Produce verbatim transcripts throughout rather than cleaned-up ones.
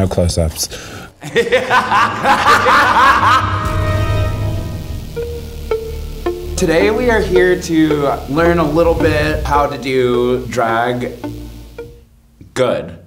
No close-ups. Today we are here to learn a little bit how to do drag good.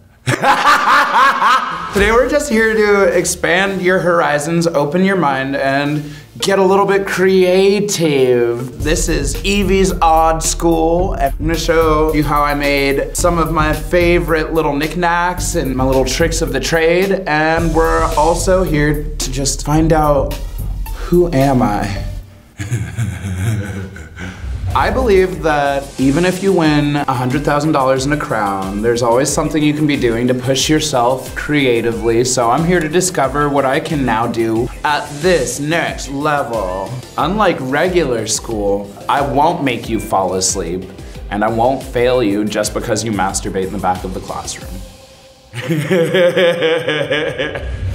Today we're just here to expand your horizons, open your mind, and get a little bit creative. This is Yvie's Odd School. I'm gonna show you how I made some of my favorite little knickknacks and my little tricks of the trade. And we're also here to just find out, who am I? I believe that even if you win one hundred thousand dollars in a crown, there's always something you can be doing to push yourself creatively. So I'm here to discover what I can now do at this next level. Unlike regular school, I won't make you fall asleep, and I won't fail you just because you masturbate in the back of the classroom.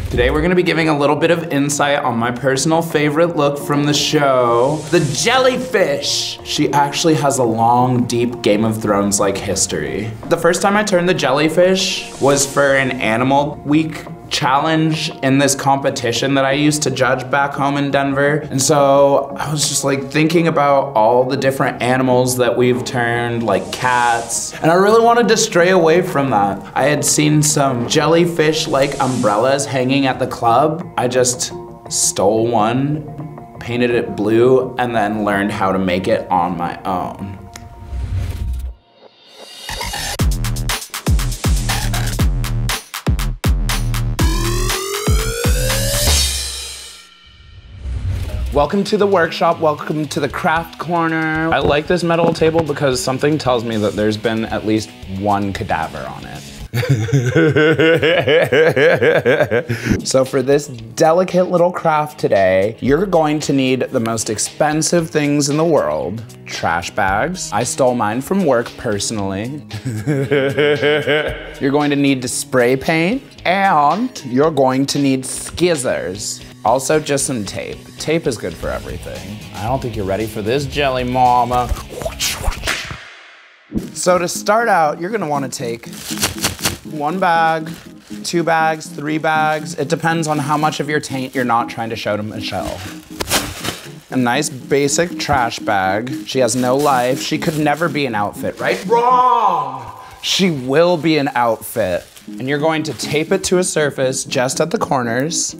Today we're gonna be giving a little bit of insight on my personal favorite look from the show, the jellyfish. She actually has a long, deep Game of Thrones-like history. The first time I turned the jellyfish was for an Animal Week challenge in this competition that I used to judge back home in Denver. And so I was just like thinking about all the different animals that we've turned, like cats, and I really wanted to stray away from that. I had seen some jellyfish-like umbrellas hanging at the club. I just stole one, painted it blue, and then learned how to make it on my own. Welcome to the workshop, welcome to the craft corner. I like this metal table because something tells me that there's been at least one cadaver on it. So for this delicate little craft today, you're going to need the most expensive things in the world. Trash bags. I stole mine from work personally. You're going to need to spray paint, and you're going to need scissors. Also, just some tape. Tape is good for everything. I don't think you're ready for this, jelly mama. So to start out, you're gonna wanna take one bag, two bags, three bags. It depends on how much of your taint you're not trying to show to Michelle. A nice basic trash bag. She has no life. She could never be an outfit, right? Wrong! She will be an outfit. And you're going to tape it to a surface just at the corners.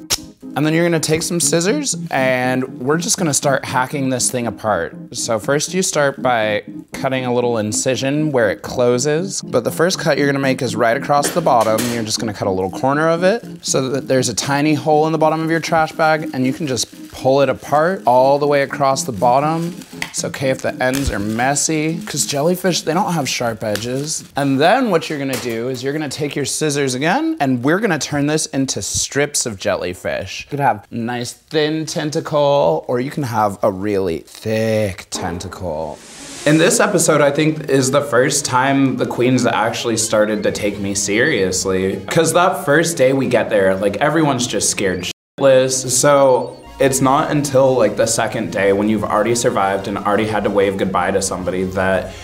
And then you're gonna take some scissors and we're just gonna start hacking this thing apart. So first you start by cutting a little incision where it closes, but the first cut you're gonna make is right across the bottom. You're just gonna cut a little corner of it so that there's a tiny hole in the bottom of your trash bag, and you can just pull it apart all the way across the bottom. It's okay if the ends are messy, because jellyfish, they don't have sharp edges. And then what you're gonna do is you're gonna take your scissors again, and we're gonna turn this into strips of jellyfish. You could have a nice thin tentacle, or you can have a really thick tentacle. In this episode, I think, is the first time the queens actually started to take me seriously. Because that first day we get there, like, everyone's just scared shitless. So it's not until like the second day, when you've already survived and already had to wave goodbye to somebody, that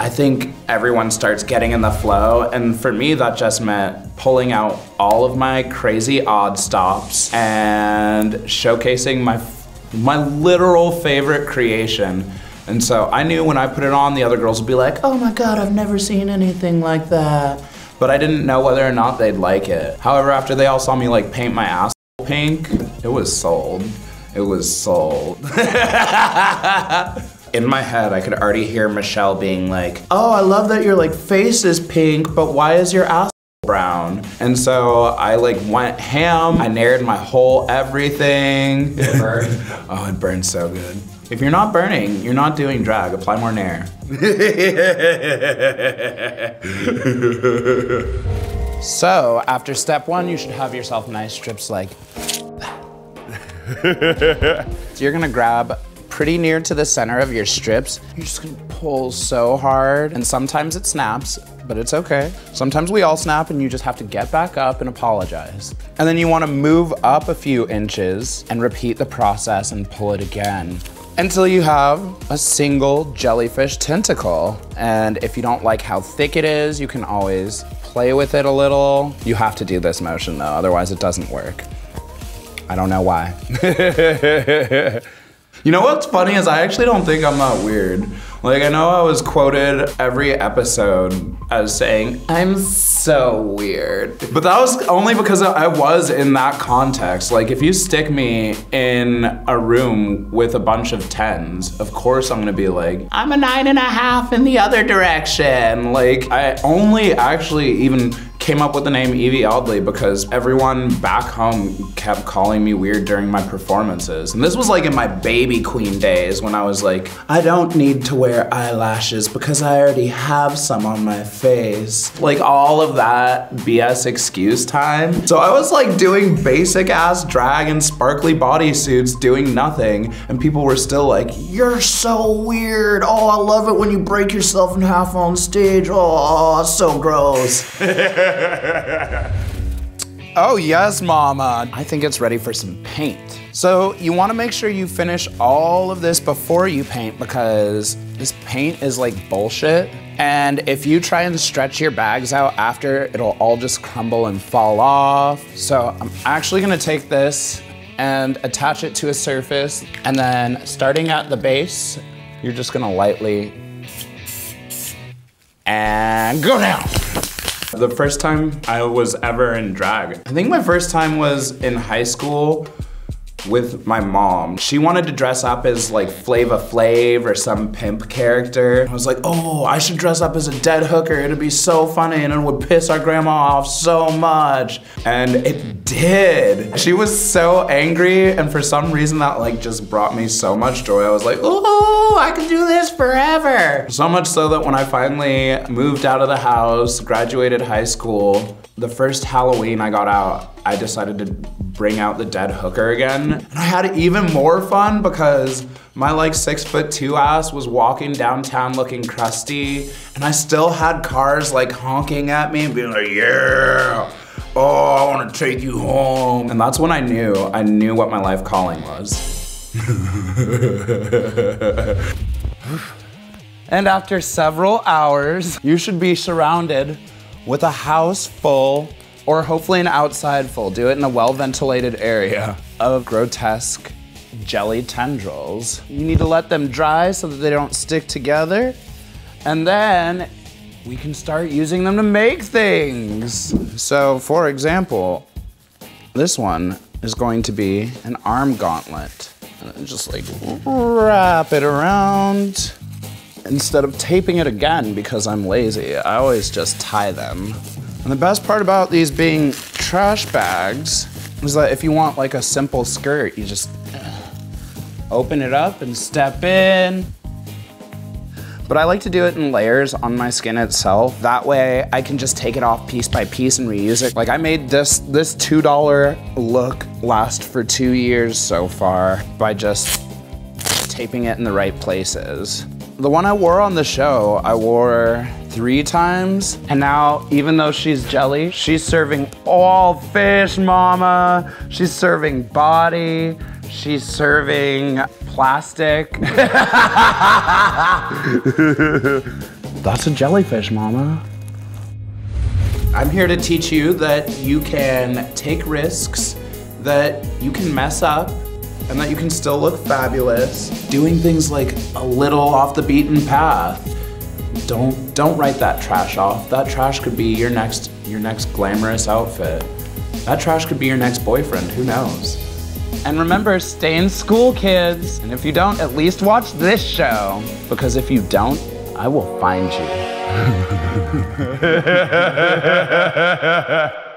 I think everyone starts getting in the flow. And for me, that just meant pulling out all of my crazy odd stops and showcasing my, my literal favorite creation. And so I knew when I put it on, the other girls would be like, oh my God, I've never seen anything like that. But I didn't know whether or not they'd like it. However, after they all saw me like paint my ass pink, it was sold. It was sold. In my head, I could already hear Michelle being like, oh, I love that your like face is pink, but why is your ass brown? And so I like went ham. I nared my whole everything. It burned. Oh, it burned so good. If you're not burning, you're not doing drag. Apply more nair. So, after step one, you should have yourself nice strips like that. So you're gonna grab pretty near to the center of your strips. You're just gonna pull so hard, and sometimes it snaps, but it's okay. Sometimes we all snap and you just have to get back up and apologize. And then you wanna move up a few inches and repeat the process and pull it again, until you have a single jellyfish tentacle. And if you don't like how thick it is, you can always play with it a little. You have to do this motion though, otherwise it doesn't work. I don't know why. You know what's funny is I actually don't think I'm that weird. Like, I know I was quoted every episode as saying, I'm so weird. But that was only because I was in that context. Like, if you stick me in a room with a bunch of tens, of course I'm gonna be like, I'm a nine and a half in the other direction. Like, I only actually even came up with the name Yvie Oddly because everyone back home kept calling me weird during my performances. And this was like in my baby queen days when I was like, I don't need to wear eyelashes because I already have some on my face. Like all of that B S excuse time. So I was like doing basic ass drag and sparkly bodysuits doing nothing. And people were still like, you're so weird. Oh, I love it when you break yourself in half on stage. Oh, so gross. Oh yes, mama. I think it's ready for some paint. So you want to make sure you finish all of this before you paint because this paint is like bullshit. And if you try and stretch your bags out after, it'll all just crumble and fall off. So I'm actually gonna take this and attach it to a surface. And then starting at the base, you're just gonna lightly and go down. The first time I was ever in drag, I think my first time was in high school with my mom. She wanted to dress up as like Flava Flav or some pimp character. I was like, oh, I should dress up as a dead hooker. It'd be so funny and it would piss our grandma off so much. And it did. She was so angry and for some reason that like just brought me so much joy. I was like, oh. I could do this forever. So much so that when I finally moved out of the house, graduated high school, the first Halloween I got out, I decided to bring out the dead hooker again. And I had even more fun because my like six foot two ass was walking downtown looking crusty and I still had cars like honking at me and being like, yeah. Oh, I wanna take you home. And that's when I knew, I knew what my life calling was. And after several hours, you should be surrounded with a house full, or hopefully an outside full, do it in a well-ventilated area, of grotesque jelly tendrils. You need to let them dry so that they don't stick together, and then we can start using them to make things. So, for example, this one is going to be an arm gauntlet. And then just like wrap it around. Instead of taping it again because I'm lazy, I always just tie them. And the best part about these being trash bags is that if you want like a simple skirt, you just open it up and step in. But I like to do it in layers on my skin itself. That way I can just take it off piece by piece and reuse it. Like I made this, this two dollar look last for two years so far by just taping it in the right places. The one I wore on the show, I wore three times. And now, even though she's jelly, she's serving all fish, mama. She's serving body. She's serving plastic. That's a jellyfish, mama. I'm here to teach you that you can take risks, that you can mess up, and that you can still look fabulous. Doing things like a little off the beaten path. Don't don't write that trash off. That trash could be your next your next glamorous outfit. That trash could be your next boyfriend, who knows? And remember, stay in school, kids. And if you don't, at least watch this show. Because if you don't, I will find you.